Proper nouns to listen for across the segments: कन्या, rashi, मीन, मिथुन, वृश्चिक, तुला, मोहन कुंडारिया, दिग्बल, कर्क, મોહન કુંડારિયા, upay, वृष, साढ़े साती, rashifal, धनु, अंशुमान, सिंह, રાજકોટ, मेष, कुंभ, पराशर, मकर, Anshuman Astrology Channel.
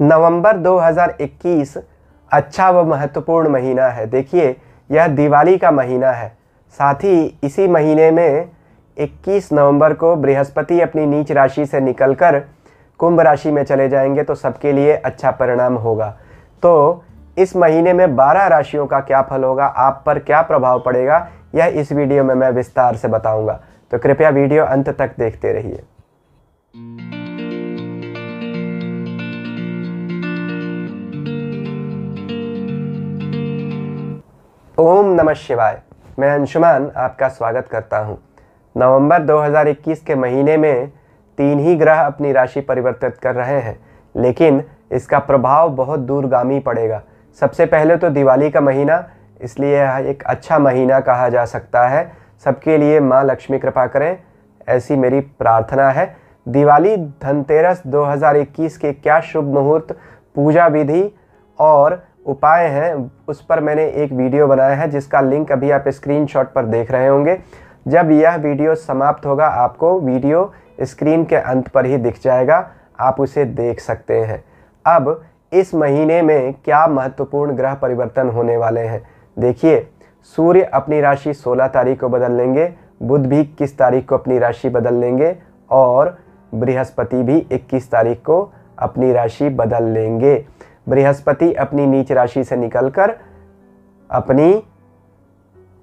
नवंबर 2021 अच्छा व महत्वपूर्ण महीना है। देखिए यह दिवाली का महीना है। साथ ही इसी महीने में 21 नवंबर को बृहस्पति अपनी नीच राशि से निकलकर कुंभ राशि में चले जाएंगे तो सबके लिए अच्छा परिणाम होगा। तो इस महीने में 12 राशियों का क्या फल होगा, आप पर क्या प्रभाव पड़ेगा, यह इस वीडियो में मैं विस्तार से बताऊंगा, तो कृपया वीडियो अंत तक देखते रहिए। ओम नमः शिवाय। मैं अंशुमान आपका स्वागत करता हूं। नवंबर 2021 के महीने में 3 ही ग्रह अपनी राशि परिवर्तित कर रहे हैं, लेकिन इसका प्रभाव बहुत दूरगामी पड़ेगा। सबसे पहले तो दिवाली का महीना, इसलिए यह एक अच्छा महीना कहा जा सकता है। सबके लिए माँ लक्ष्मी कृपा करें, ऐसी मेरी प्रार्थना है। दिवाली, धनतेरस 2021 के क्या शुभ मुहूर्त, पूजा विधि और उपाय हैं, उस पर मैंने एक वीडियो बनाया है जिसका लिंक अभी आप स्क्रीनशॉट पर देख रहे होंगे। जब यह वीडियो समाप्त होगा आपको वीडियो स्क्रीन के अंत पर ही दिख जाएगा, आप उसे देख सकते हैं। अब इस महीने में क्या महत्वपूर्ण ग्रह परिवर्तन होने वाले हैं, देखिए सूर्य अपनी राशि 16 तारीख को बदल लेंगे, बुध भी 21 तारीख को अपनी राशि बदल लेंगे और बृहस्पति भी 21 तारीख को अपनी राशि बदल लेंगे। बृहस्पति अपनी नीच राशि से निकलकर अपनी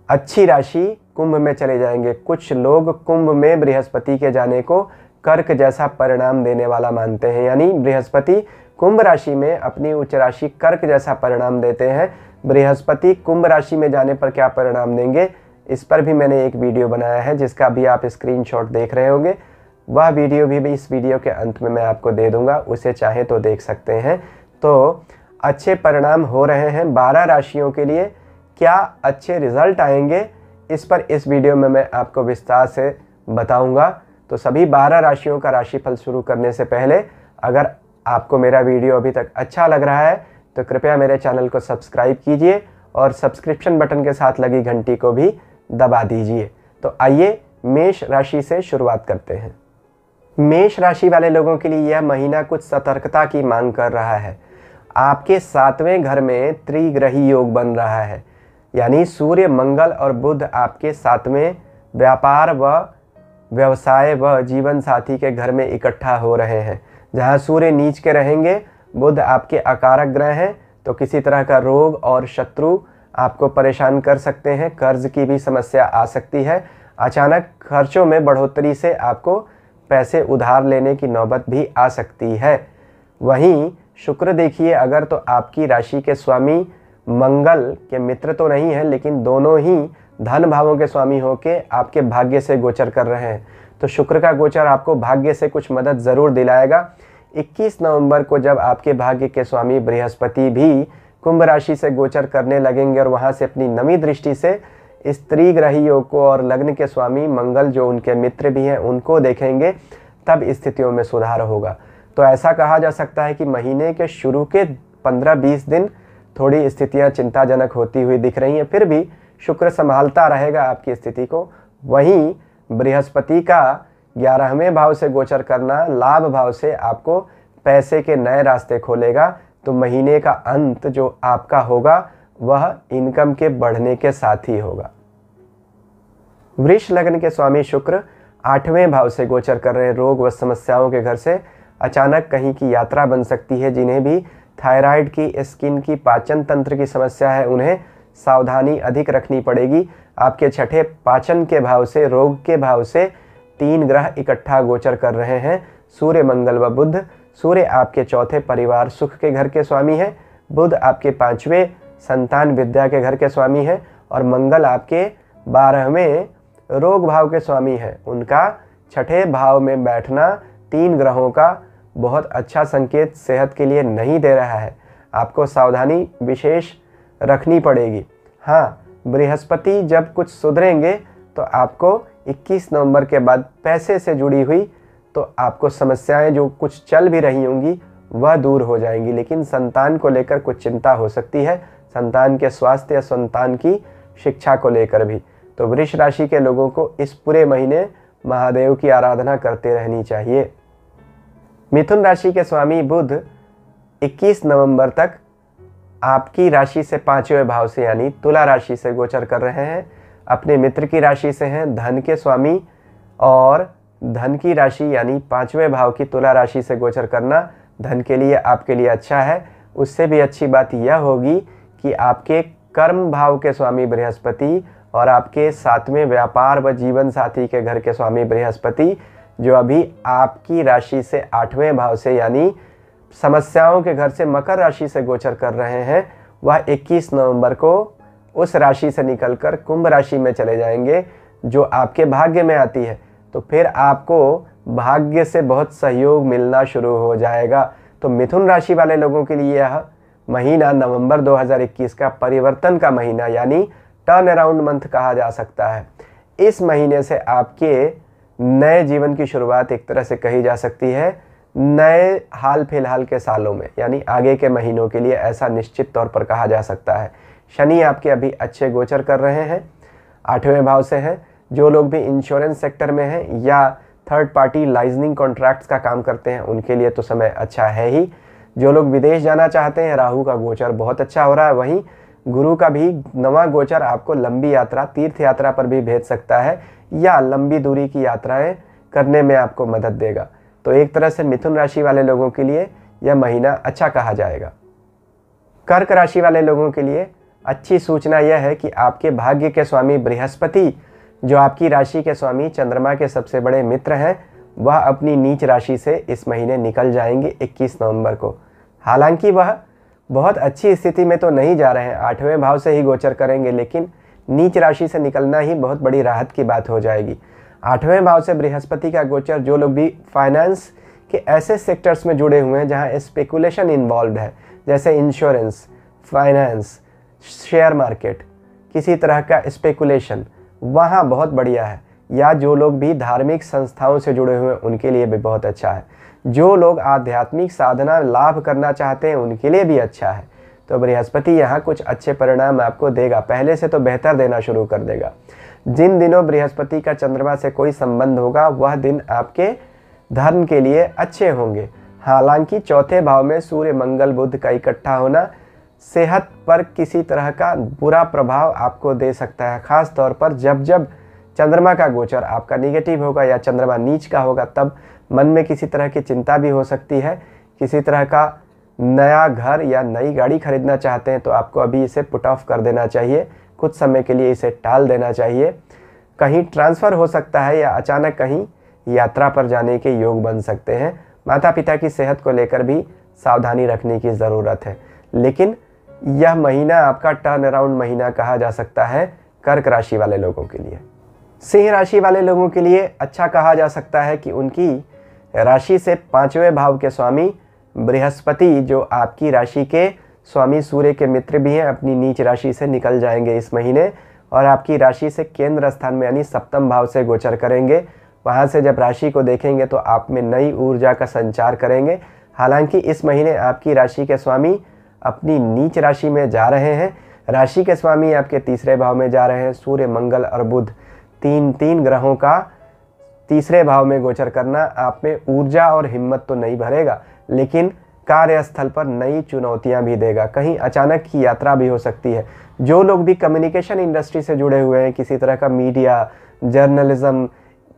अच्छी राशि कुंभ में चले जाएंगे। कुछ लोग कुंभ में बृहस्पति के जाने को कर्क जैसा परिणाम देने वाला मानते हैं, यानी बृहस्पति कुंभ राशि में अपनी उच्च राशि कर्क जैसा परिणाम देते हैं। बृहस्पति कुंभ राशि में जाने पर क्या परिणाम देंगे, इस पर भी मैंने एक वीडियो बनाया है जिसका भी आप स्क्रीनशॉट देख रहे होंगे। वह वीडियो भी इस वीडियो के अंत में मैं आपको दे दूंगा, उसे चाहे तो देख सकते हैं। तो अच्छे परिणाम हो रहे हैं 12 राशियों के लिए। क्या अच्छे रिजल्ट आएंगे, इस पर इस वीडियो में मैं आपको विस्तार से बताऊँगा। तो सभी 12 राशियों का राशिफल शुरू करने से पहले अगर आपको मेरा वीडियो अभी तक अच्छा लग रहा है तो कृपया मेरे चैनल को सब्सक्राइब कीजिए और सब्सक्रिप्शन बटन के साथ लगी घंटी को भी दबा दीजिए। तो आइए मेष राशि से शुरुआत करते हैं। मेष राशि वाले लोगों के लिए यह महीना कुछ सतर्कता की मांग कर रहा है। आपके 7वें घर में त्रिग्रही योग बन रहा है, यानी सूर्य, मंगल और बुध आपके 7वें व्यापार व व्यवसाय व जीवन साथी के घर में इकट्ठा हो रहे हैं। जहाँ सूर्य नीच के रहेंगे, बुध आपके अकारक ग्रह हैं, तो किसी तरह का रोग और शत्रु आपको परेशान कर सकते हैं। कर्ज की भी समस्या आ सकती है। अचानक खर्चों में बढ़ोतरी से आपको पैसे उधार लेने की नौबत भी आ सकती है। वहीं शुक्र देखिए, अगर तो आपकी राशि के स्वामी मंगल के मित्र तो नहीं है, लेकिन दोनों ही धन भावों के स्वामी होके आपके भाग्य से गोचर कर रहे हैं, तो शुक्र का गोचर आपको भाग्य से कुछ मदद ज़रूर दिलाएगा। 21 नवंबर को जब आपके भाग्य के स्वामी बृहस्पति भी कुंभ राशि से गोचर करने लगेंगे और वहाँ से अपनी नवी दृष्टि से इस त्रिग्रही योग को और लग्न के स्वामी मंगल जो उनके मित्र भी हैं उनको देखेंगे, तब स्थितियों में सुधार होगा। तो ऐसा कहा जा सकता है कि महीने के शुरू के 15-20 दिन थोड़ी स्थितियाँ चिंताजनक होती हुई दिख रही हैं, फिर भी शुक्र संभालता रहेगा आपकी स्थिति को। वहीं बृहस्पति का 11वें भाव से गोचर करना लाभ भाव से आपको पैसे के नए रास्ते खोलेगा। तो महीने का अंत जो आपका होगा वह इनकम के बढ़ने के साथ ही होगा। वृष लग्न के स्वामी शुक्र 8वें भाव से गोचर कर रहे हैं। रोग व समस्याओं के घर से अचानक कहीं की यात्रा बन सकती है। जिन्हें भी थायराइड की, स्किन की, पाचन तंत्र की समस्या है, उन्हें सावधानी अधिक रखनी पड़ेगी। आपके 6ठे पाचन के भाव से, रोग के भाव से 3 ग्रह इकट्ठा गोचर कर रहे हैं, सूर्य, मंगल व बुध। सूर्य आपके 4ठे परिवार सुख के घर के स्वामी हैं, बुध आपके 5वें संतान विद्या के घर के स्वामी हैं और मंगल आपके 12वें रोग भाव के स्वामी हैं। उनका 6ठे भाव में बैठना 3 ग्रहों का बहुत अच्छा संकेत सेहत के लिए नहीं दे रहा है। आपको सावधानी विशेष रखनी पड़ेगी। हाँ, बृहस्पति जब कुछ सुधरेंगे तो आपको 21 नवंबर के बाद पैसे से जुड़ी हुई तो आपको समस्याएं जो कुछ चल भी रही होंगी वह दूर हो जाएंगी, लेकिन संतान को लेकर कुछ चिंता हो सकती है, संतान के स्वास्थ्य या संतान की शिक्षा को लेकर भी। तो वृष राशि के लोगों को इस पूरे महीने महादेव की आराधना करते रहनी चाहिए। मिथुन राशि के स्वामी बुध 21 नवंबर तक आपकी राशि से पांचवें भाव से यानी तुला राशि से गोचर कर रहे हैं। अपने मित्र की राशि से हैं, धन के स्वामी और धन की राशि यानी पांचवें भाव की तुला राशि से गोचर करना धन के लिए आपके लिए अच्छा है। उससे भी अच्छी बात यह होगी कि आपके कर्म भाव के स्वामी बृहस्पति और आपके सातवें व्यापार व जीवन साथी के घर के स्वामी बृहस्पति जो अभी आपकी राशि से आठवें भाव से यानी समस्याओं के घर से मकर राशि से गोचर कर रहे हैं, वह 21 नवंबर को उस राशि से निकलकर कुंभ राशि में चले जाएंगे जो आपके भाग्य में आती है। तो फिर आपको भाग्य से बहुत सहयोग मिलना शुरू हो जाएगा। तो मिथुन राशि वाले लोगों के लिए यह महीना नवंबर 2021 का परिवर्तन का महीना यानी टर्न अराउंड मंथ कहा जा सकता है। इस महीने से आपके नए जीवन की शुरुआत एक तरह से कही जा सकती है। नए हाल फिलहाल के सालों में यानी आगे के महीनों के लिए ऐसा निश्चित तौर पर कहा जा सकता है। शनि आपके अभी अच्छे गोचर कर रहे हैं, आठवें भाव से हैं। जो लोग भी इंश्योरेंस सेक्टर में हैं या थर्ड पार्टी लाइजनिंग कॉन्ट्रैक्ट्स का काम करते हैं उनके लिए तो समय अच्छा है ही। जो लोग विदेश जाना चाहते हैं राहु का गोचर बहुत अच्छा हो रहा है। वहीं गुरु का भी नवा गोचर आपको लंबी यात्रा तीर्थ यात्रा पर भी भेज सकता है या लंबी दूरी की यात्राएँ करने में आपको मदद देगा। तो एक तरह से मिथुन राशि वाले लोगों के लिए यह महीना अच्छा कहा जाएगा। कर्क राशि वाले लोगों के लिए अच्छी सूचना यह है कि आपके भाग्य के स्वामी बृहस्पति जो आपकी राशि के स्वामी चंद्रमा के सबसे बड़े मित्र हैं वह अपनी नीच राशि से इस महीने निकल जाएंगे 21 नवंबर को। हालांकि वह बहुत अच्छी स्थिति में तो नहीं जा रहे हैं, आठवें भाव से ही गोचर करेंगे, लेकिन नीच राशि से निकलना ही बहुत बड़ी राहत की बात हो जाएगी। आठवें भाव से बृहस्पति का गोचर जो लोग भी फाइनेंस के ऐसे सेक्टर्स में जुड़े हुए हैं जहां स्पेकुलेशन इन्वॉल्व है जैसे इंश्योरेंस, फाइनेंस, शेयर मार्केट, किसी तरह का स्पेकुलेशन, वहां बहुत बढ़िया है। या जो लोग भी धार्मिक संस्थाओं से जुड़े हुए हैं उनके लिए भी बहुत अच्छा है। जो लोग आध्यात्मिक साधना लाभ करना चाहते हैं उनके लिए भी अच्छा है। तो बृहस्पति यहाँ कुछ अच्छे परिणाम आपको देगा, पहले से तो बेहतर देना शुरू कर देगा। जिन दिनों बृहस्पति का चंद्रमा से कोई संबंध होगा वह दिन आपके धर्म के लिए अच्छे होंगे। हालांकि चौथे भाव में सूर्य मंगल बुध का इकट्ठा होना सेहत पर किसी तरह का बुरा प्रभाव आपको दे सकता है। ख़ास तौर पर जब जब चंद्रमा का गोचर आपका निगेटिव होगा या चंद्रमा नीच का होगा तब मन में किसी तरह की चिंता भी हो सकती है। किसी तरह का नया घर या नई गाड़ी खरीदना चाहते हैं तो आपको अभी इसे पुट ऑफ कर देना चाहिए, कुछ समय के लिए इसे टाल देना चाहिए। कहीं ट्रांसफ़र हो सकता है या अचानक कहीं यात्रा पर जाने के योग बन सकते हैं। माता पिता की सेहत को लेकर भी सावधानी रखने की ज़रूरत है। लेकिन यह महीना आपका टर्न अराउंड महीना कहा जा सकता है कर्क राशि वाले लोगों के लिए। सिंह राशि वाले लोगों के लिए अच्छा कहा जा सकता है कि उनकी राशि से पांचवें भाव के स्वामी बृहस्पति जो आपकी राशि के स्वामी सूर्य के मित्र भी हैं अपनी नीच राशि से निकल जाएंगे इस महीने और आपकी राशि से केंद्र स्थान में यानी सप्तम भाव से गोचर करेंगे। वहाँ से जब राशि को देखेंगे तो आप में नई ऊर्जा का संचार करेंगे। हालांकि इस महीने आपकी राशि के स्वामी अपनी नीच राशि में जा रहे हैं, राशि के स्वामी आपके तीसरे भाव में जा रहे हैं। सूर्य मंगल और बुध तीन ग्रहों का तीसरे भाव में गोचर करना आप में ऊर्जा और हिम्मत तो नहीं भरेगा लेकिन कार्यस्थल पर नई चुनौतियां भी देगा। कहीं अचानक की यात्रा भी हो सकती है। जो लोग भी कम्युनिकेशन इंडस्ट्री से जुड़े हुए हैं, किसी तरह का मीडिया, जर्नलिज्म,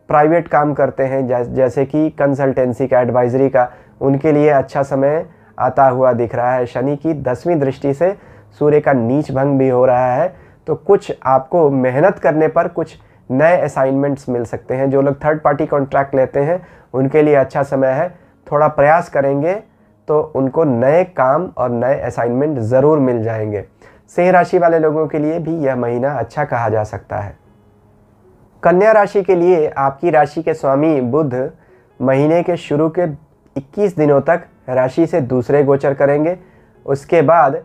प्राइवेट काम करते हैं जैसे कि कंसल्टेंसी का, एडवाइजरी का, उनके लिए अच्छा समय आता हुआ दिख रहा है। शनि की 10वीं दृष्टि से सूर्य का नीच भंग भी हो रहा है तो कुछ आपको मेहनत करने पर कुछ नए असाइनमेंट्स मिल सकते हैं। जो लोग थर्ड पार्टी कॉन्ट्रैक्ट लेते हैं उनके लिए अच्छा समय है। थोड़ा प्रयास करेंगे तो उनको नए काम और नए असाइनमेंट ज़रूर मिल जाएंगे। सिंह राशि वाले लोगों के लिए भी यह महीना अच्छा कहा जा सकता है। कन्या राशि के लिए आपकी राशि के स्वामी बुध महीने के शुरू के 21 दिनों तक राशि से दूसरे गोचर करेंगे, उसके बाद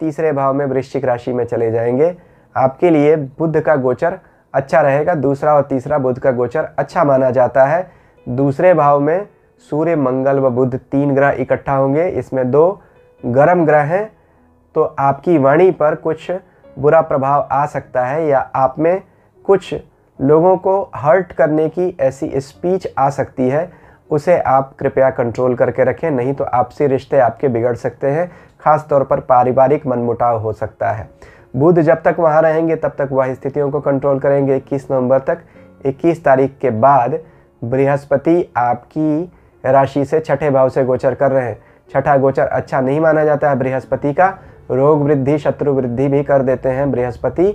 तीसरे भाव में वृश्चिक राशि में चले जाएंगे। आपके लिए बुध का गोचर अच्छा रहेगा। दूसरा और तीसरा बुध का गोचर अच्छा माना जाता है। दूसरे भाव में सूर्य मंगल व बुध 3 ग्रह इकट्ठा होंगे, इसमें 2 गर्म ग्रह हैं तो आपकी वाणी पर कुछ बुरा प्रभाव आ सकता है या आप में कुछ लोगों को हर्ट करने की ऐसी स्पीच आ सकती है। उसे आप कृपया कंट्रोल करके रखें, नहीं तो आपसी रिश्ते आपके बिगड़ सकते हैं। खास तौर पर पारिवारिक मनमुटाव हो सकता है। बुध जब तक वहाँ रहेंगे तब तक वह स्थितियों को कंट्रोल करेंगे। 21 नवंबर तक 21 तारीख के बाद बृहस्पति आपकी राशि से छठे भाव से गोचर कर रहे हैं। छठा गोचर अच्छा नहीं माना जाता है बृहस्पति का, रोग वृद्धि शत्रु वृद्धि भी कर देते हैं बृहस्पति,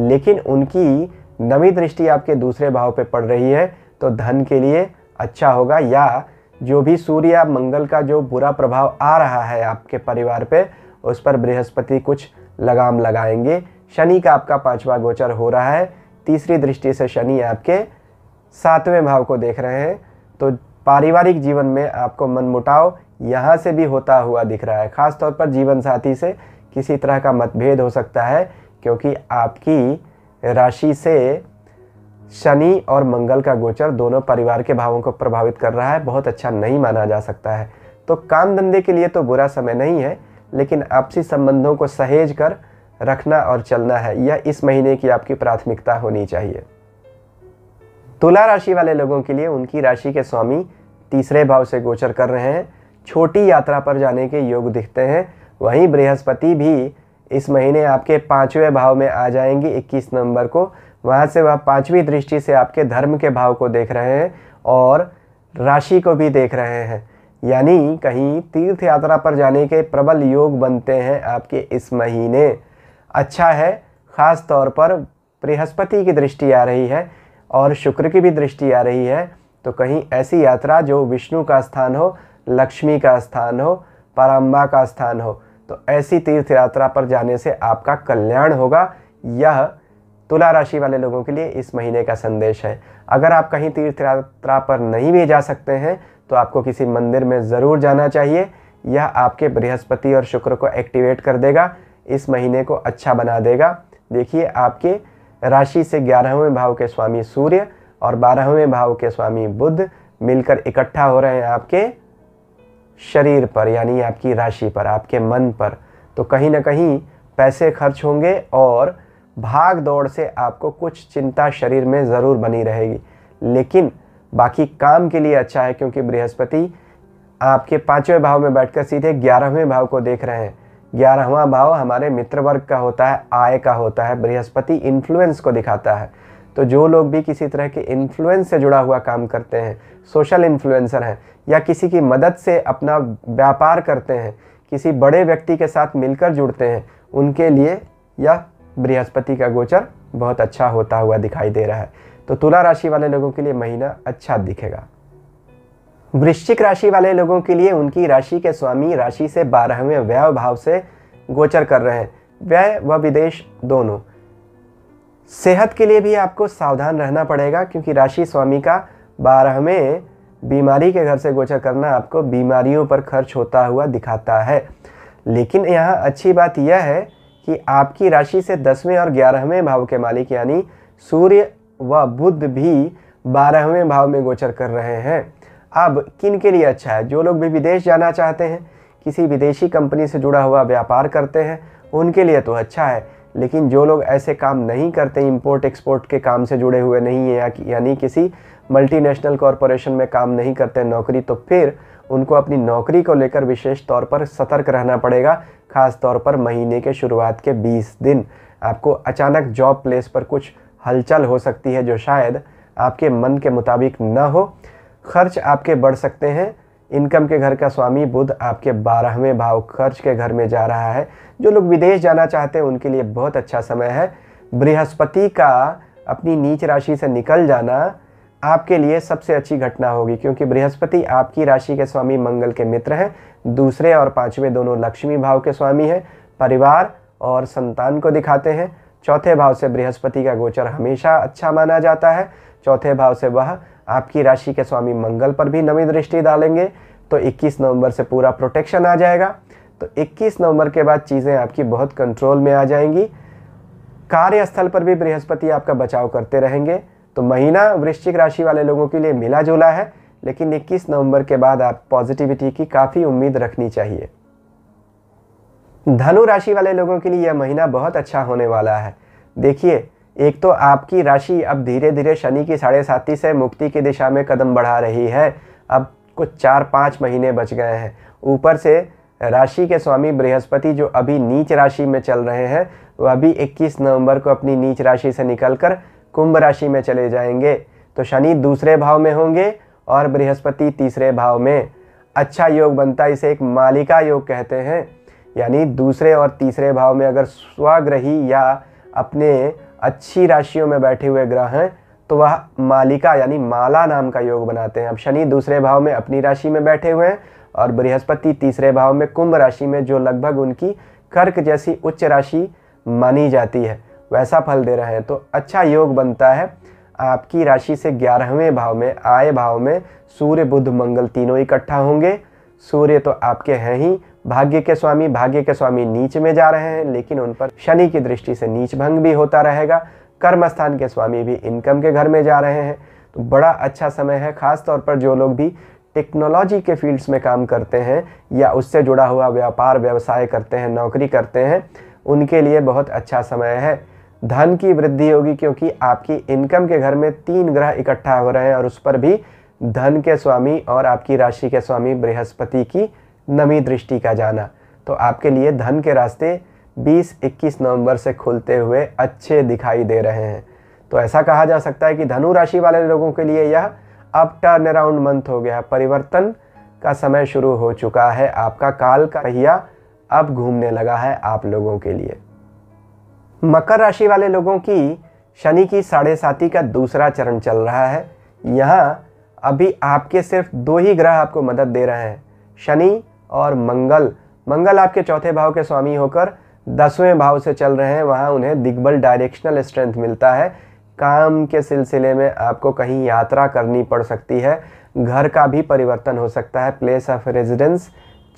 लेकिन उनकी नवी दृष्टि आपके दूसरे भाव पे पड़ रही है तो धन के लिए अच्छा होगा। या जो भी सूर्य या मंगल का जो बुरा प्रभाव आ रहा है आपके परिवार पे, उस पर बृहस्पति कुछ लगाम लगाएंगे। शनि का आपका पांचवा गोचर हो रहा है, तीसरी दृष्टि से शनि आपके सातवें भाव को देख रहे हैं, तो पारिवारिक जीवन में आपको मनमुटाव यहाँ से भी होता हुआ दिख रहा है। खासतौर पर जीवन साथी से किसी तरह का मतभेद हो सकता है, क्योंकि आपकी राशि से शनि और मंगल का गोचर दोनों परिवार के भावों को प्रभावित कर रहा है, बहुत अच्छा नहीं माना जा सकता है। तो काम धंधे के लिए तो बुरा समय नहीं है, लेकिन आपसी संबंधों को सहेज कर रखना और चलना है, यह इस महीने की आपकी प्राथमिकता होनी चाहिए। तुला राशि वाले लोगों के लिए उनकी राशि के स्वामी तीसरे भाव से गोचर कर रहे हैं, छोटी यात्रा पर जाने के योग दिखते हैं। वहीं बृहस्पति भी इस महीने आपके पाँचवें भाव में आ जाएंगी 21 नवंबर को। वहाँ से वह पाँचवीं दृष्टि से आपके धर्म के भाव को देख रहे हैं और राशि को भी देख रहे हैं, यानी कहीं तीर्थ यात्रा पर जाने के प्रबल योग बनते हैं आपके इस महीने। अच्छा है, ख़ास तौर पर बृहस्पति की दृष्टि आ रही है और शुक्र की भी दृष्टि आ रही है, तो कहीं ऐसी यात्रा जो विष्णु का स्थान हो, लक्ष्मी का स्थान हो, परम्बा का स्थान हो, तो ऐसी तीर्थ यात्रा पर जाने से आपका कल्याण होगा। यह तुला राशि वाले लोगों के लिए इस महीने का संदेश है। अगर आप कहीं तीर्थ यात्रा पर नहीं भी जा सकते हैं तो आपको किसी मंदिर में ज़रूर जाना चाहिए। यह आपके बृहस्पति और शुक्र को एक्टिवेट कर देगा, इस महीने को अच्छा बना देगा। देखिए, आपके राशि से 11वें भाव के स्वामी सूर्य और 12वें भाव के स्वामी बुध मिलकर इकट्ठा हो रहे हैं आपके शरीर पर, यानी आपकी राशि पर, आपके मन पर। तो कहीं ना कहीं पैसे खर्च होंगे और भाग दौड़ से आपको कुछ चिंता शरीर में ज़रूर बनी रहेगी, लेकिन बाकी काम के लिए अच्छा है, क्योंकि बृहस्पति आपके 5वें भाव में बैठकर सीधे 11वें भाव को देख रहे हैं। 11वां भाव हमारे मित्र वर्ग का होता है, आय का होता है। बृहस्पति इन्फ्लुएंस को दिखाता है, तो जो लोग भी किसी तरह के इन्फ्लुएंस से जुड़ा हुआ काम करते हैं, सोशल इन्फ्लुएंसर हैं या किसी की मदद से अपना व्यापार करते हैं, किसी बड़े व्यक्ति के साथ मिलकर जुड़ते हैं, उनके लिए यह बृहस्पति का गोचर बहुत अच्छा होता हुआ दिखाई दे रहा है। तो तुला राशि वाले लोगों के लिए महीना अच्छा दिखेगा। वृश्चिक राशि वाले लोगों के लिए उनकी राशि के स्वामी राशि से 12वें व्यय भाव से गोचर कर रहे हैं, व्यय व विदेश दोनों। सेहत के लिए भी आपको सावधान रहना पड़ेगा, क्योंकि राशि स्वामी का 12वें बीमारी के घर से गोचर करना आपको बीमारियों पर खर्च होता हुआ दिखाता है। लेकिन यहाँ अच्छी बात यह है कि आपकी राशि से 10वें और 11वें भाव के मालिक यानी सूर्य व बुध भी 12वें भाव में गोचर कर रहे हैं। अब किन के लिए अच्छा है? जो लोग भी विदेश जाना चाहते हैं, किसी विदेशी कंपनी से जुड़ा हुआ व्यापार करते हैं, उनके लिए तो अच्छा है। लेकिन जो लोग ऐसे काम नहीं करते, इंपोर्ट एक्सपोर्ट के काम से जुड़े हुए नहीं है, यानी किसी मल्टीनेशनल कॉरपोरेशन में काम नहीं करते नौकरी, तो फिर उनको अपनी नौकरी को लेकर विशेष तौर पर सतर्क रहना पड़ेगा। ख़ास तौर पर महीने के शुरुआत के 20 दिन आपको अचानक जॉब प्लेस पर कुछ हलचल हो सकती है, जो शायद आपके मन के मुताबिक न हो। खर्च आपके बढ़ सकते हैं। इनकम के घर का स्वामी बुध आपके 12वें भाव खर्च के घर में जा रहा है। जो लोग विदेश जाना चाहते हैं उनके लिए बहुत अच्छा समय है। बृहस्पति का अपनी नीच राशि से निकल जाना आपके लिए सबसे अच्छी घटना होगी, क्योंकि बृहस्पति आपकी राशि के स्वामी मंगल के मित्र हैं, दूसरे और 5वें दोनों लक्ष्मी भाव के स्वामी हैं, परिवार और संतान को दिखाते हैं। 4थे भाव से बृहस्पति का गोचर हमेशा अच्छा माना जाता है। 4थे भाव से वह आपकी राशि के स्वामी मंगल पर भी नवी दृष्टि डालेंगे, तो 21 नवंबर से पूरा प्रोटेक्शन आ जाएगा। तो 21 नवंबर के बाद चीज़ें आपकी बहुत कंट्रोल में आ जाएंगी। कार्यस्थल पर भी बृहस्पति आपका बचाव करते रहेंगे। तो महीना वृश्चिक राशि वाले लोगों के लिए मिला जुला है, लेकिन 21 नवंबर के बाद आप पॉजिटिविटी की काफ़ी उम्मीद रखनी चाहिए। धनु राशि वाले लोगों के लिए यह महीना बहुत अच्छा होने वाला है। देखिए, एक तो आपकी राशि अब धीरे धीरे शनि की 7.5 से मुक्ति की दिशा में कदम बढ़ा रही है। अब कुछ 4-5 महीने बच गए हैं। ऊपर से राशि के स्वामी बृहस्पति जो अभी नीच राशि में चल रहे हैं वो अभी 21 नवंबर को अपनी नीच राशि से निकलकर कुंभ राशि में चले जाएंगे। तो शनि दूसरे भाव में होंगे और बृहस्पति तीसरे भाव में। अच्छा योग बनता है, इसे एक मालिका योग कहते हैं। यानी दूसरे और तीसरे भाव में अगर स्वग्रही या अपने अच्छी राशियों में बैठे हुए ग्रह हैं तो वह मालिका यानी माला नाम का योग बनाते हैं। अब शनि दूसरे भाव में अपनी राशि में बैठे हुए हैं और बृहस्पति तीसरे भाव में कुंभ राशि में, जो लगभग उनकी कर्क जैसी उच्च राशि मानी जाती है, वैसा फल दे रहे हैं। तो अच्छा योग बनता है आपकी राशि से 11वें भाव में, आय भाव में सूर्य बुध मंगल तीनों इकट्ठा होंगे। सूर्य तो आपके हैं ही भाग्य के स्वामी नीच में जा रहे हैं, लेकिन उन पर शनि की दृष्टि से नीच भंग भी होता रहेगा। कर्मस्थान के स्वामी भी इनकम के घर में जा रहे हैं। तो बड़ा अच्छा समय है, खासतौर पर जो लोग भी टेक्नोलॉजी के फील्ड्स में काम करते हैं या उससे जुड़ा हुआ व्यापार व्यवसाय करते हैं, नौकरी करते हैं, उनके लिए बहुत अच्छा समय है। धन की वृद्धि होगी क्योंकि आपकी इनकम के घर में 3 ग्रह इकट्ठा हो रहे हैं और उस पर भी धन के स्वामी और आपकी राशि के स्वामी बृहस्पति की नवी दृष्टि का जाना। तो आपके लिए धन के रास्ते 20-21 नवंबर से खुलते हुए अच्छे दिखाई दे रहे हैं। तो ऐसा कहा जा सकता है कि धनु राशि वाले लोगों के लिए यह अब टर्न अराउंड मंथ हो गया, परिवर्तन का समय शुरू हो चुका है। आपका काल का पहिया अब घूमने लगा है आप लोगों के लिए। मकर राशि वाले लोगों की शनि की 7.5 का दूसरा चरण चल रहा है। यहाँ अभी आपके सिर्फ 2 ही ग्रह आपको मदद दे रहे हैं, शनि और मंगल। मंगल आपके 4थे भाव के स्वामी होकर 10वें भाव से चल रहे हैं। वहाँ उन्हें दिग्बल डायरेक्शनल स्ट्रेंथ मिलता है। काम के सिलसिले में आपको कहीं यात्रा करनी पड़ सकती है, घर का भी परिवर्तन हो सकता है, प्लेस ऑफ रेजिडेंस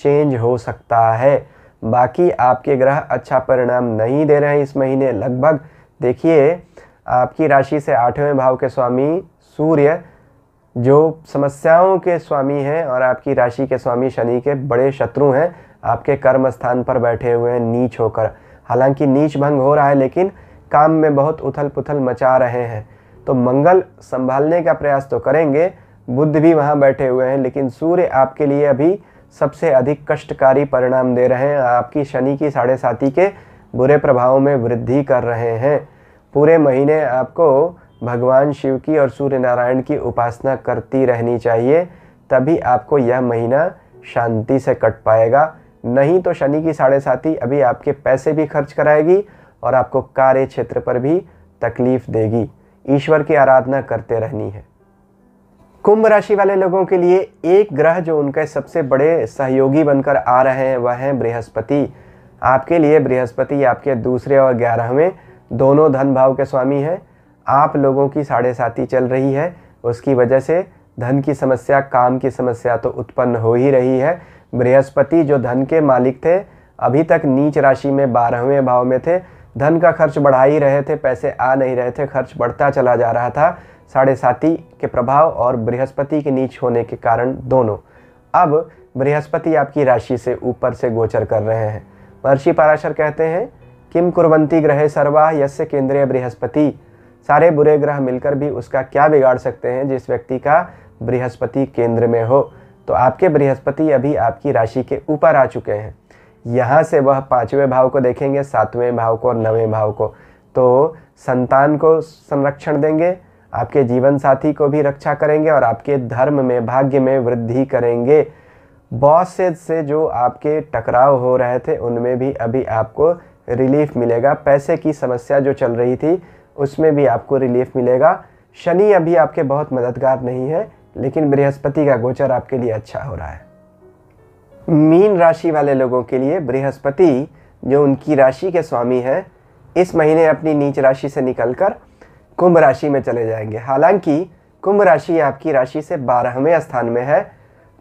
चेंज हो सकता है। बाकी आपके ग्रह अच्छा परिणाम नहीं दे रहे हैं इस महीने। लगभग देखिए आपकी राशि से 8वें भाव के स्वामी सूर्य जो समस्याओं के स्वामी हैं और आपकी राशि के स्वामी शनि के बड़े शत्रु हैं, आपके कर्म स्थान पर बैठे हुए हैं नीच होकर। हालांकि नीच भंग हो रहा है लेकिन काम में बहुत उथल पुथल मचा रहे हैं। तो मंगल संभालने का प्रयास तो करेंगे, बुध भी वहाँ बैठे हुए हैं, लेकिन सूर्य आपके लिए अभी सबसे अधिक कष्टकारी परिणाम दे रहे हैं। आपकी शनि की 7.5 के बुरे प्रभावों में वृद्धि कर रहे हैं। पूरे महीने आपको भगवान शिव की और सूर्य नारायण की उपासना करती रहनी चाहिए, तभी आपको यह महीना शांति से कट पाएगा। नहीं तो शनि की 7.5 अभी आपके पैसे भी खर्च कराएगी और आपको कार्य क्षेत्र पर भी तकलीफ देगी। ईश्वर की आराधना करते रहनी है। कुंभ राशि वाले लोगों के लिए 1 ग्रह जो उनके सबसे बड़े सहयोगी बनकर आ रहे हैं वह हैं बृहस्पति। आपके लिए बृहस्पति आपके 2 और 11वें दोनों धन भाव के स्वामी हैं। आप लोगों की 7.5 चल रही है, उसकी वजह से धन की समस्या, काम की समस्या तो उत्पन्न हो ही रही है। बृहस्पति जो धन के मालिक थे अभी तक नीच राशि में 12वें भाव में थे। धन का खर्च बढ़ा ही रहे थे, पैसे आ नहीं रहे थे, खर्च बढ़ता चला जा रहा था। 7.5 के प्रभाव और बृहस्पति के नीच होने के कारण दोनों। अब बृहस्पति आपकी राशि से ऊपर से गोचर कर रहे हैं। महर्षि पराशर कहते हैं किम कुर्वन्ति ग्रहे सर्वाः यस्य केंद्रीय बृहस्पति। सारे बुरे ग्रह मिलकर भी उसका क्या बिगाड़ सकते हैं जिस व्यक्ति का बृहस्पति केंद्र में हो। तो आपके बृहस्पति अभी आपकी राशि के ऊपर आ चुके हैं। यहाँ से वह 5वें भाव को देखेंगे, 7वें भाव को और 9वें भाव को। तो संतान को संरक्षण देंगे, आपके जीवन साथी को भी रक्षा करेंगे और आपके धर्म में, भाग्य में वृद्धि करेंगे। बॉस से जो आपके टकराव हो रहे थे उनमें भी अभी आपको रिलीफ मिलेगा। पैसे की समस्या जो चल रही थी उसमें भी आपको रिलीफ मिलेगा। शनि अभी आपके बहुत मददगार नहीं है, लेकिन बृहस्पति का गोचर आपके लिए अच्छा हो रहा है। मीन राशि वाले लोगों के लिए बृहस्पति जो उनकी राशि के स्वामी हैं इस महीने अपनी नीच राशि से निकलकर कुंभ राशि में चले जाएंगे। हालांकि कुंभ राशि आपकी राशि से 12वें स्थान में है,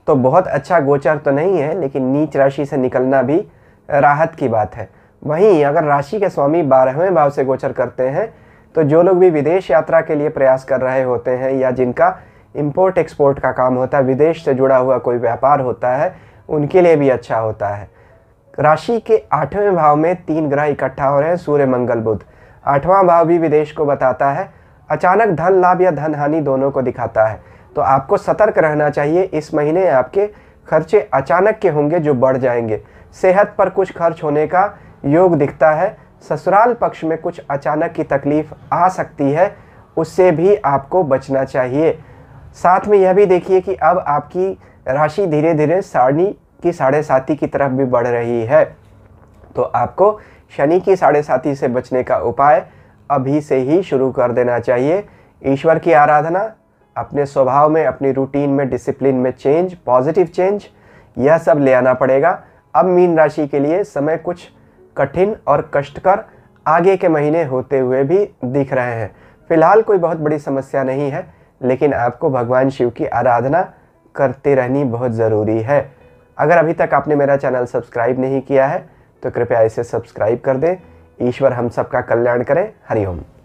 तो बहुत अच्छा गोचर तो नहीं है, लेकिन नीच राशि से निकलना भी राहत की बात है। वहीं अगर राशि के स्वामी 12वें भाव से गोचर करते हैं तो जो लोग भी विदेश यात्रा के लिए प्रयास कर रहे होते हैं या जिनका इम्पोर्ट एक्सपोर्ट का काम होता है, विदेश से जुड़ा हुआ कोई व्यापार होता है, उनके लिए भी अच्छा होता है। राशि के 8वें भाव में 3 ग्रह इकट्ठा हो रहे हैं, सूर्य मंगल बुध। 8वां भाव भी विदेश को बताता है, अचानक धन लाभ या धन हानि दोनों को दिखाता है। तो आपको सतर्क रहना चाहिए। इस महीने आपके खर्चे अचानक के होंगे जो बढ़ जाएंगे। सेहत पर कुछ खर्च होने का योग दिखता है। ससुराल पक्ष में कुछ अचानक की तकलीफ आ सकती है, उससे भी आपको बचना चाहिए। साथ में यह भी देखिए कि अब आपकी राशि धीरे धीरे साढ़े साती की तरफ भी बढ़ रही है, तो आपको शनि की साढ़े साती से बचने का उपाय अभी से ही शुरू कर देना चाहिए। ईश्वर की आराधना, अपने स्वभाव में, अपनी रूटीन में, डिसिप्लिन में चेंज, पॉजिटिव चेंज, यह सब ले आना पड़ेगा। अब मीन राशि के लिए समय कुछ कठिन और कष्टकर आगे के महीने होते हुए भी दिख रहे हैं। फिलहाल कोई बहुत बड़ी समस्या नहीं है, लेकिन आपको भगवान शिव की आराधना करते रहनी बहुत ज़रूरी है। अगर अभी तक आपने मेरा चैनल सब्सक्राइब नहीं किया है तो कृपया इसे सब्सक्राइब कर दें। ईश्वर हम सबका कल्याण करें। हरि ओम।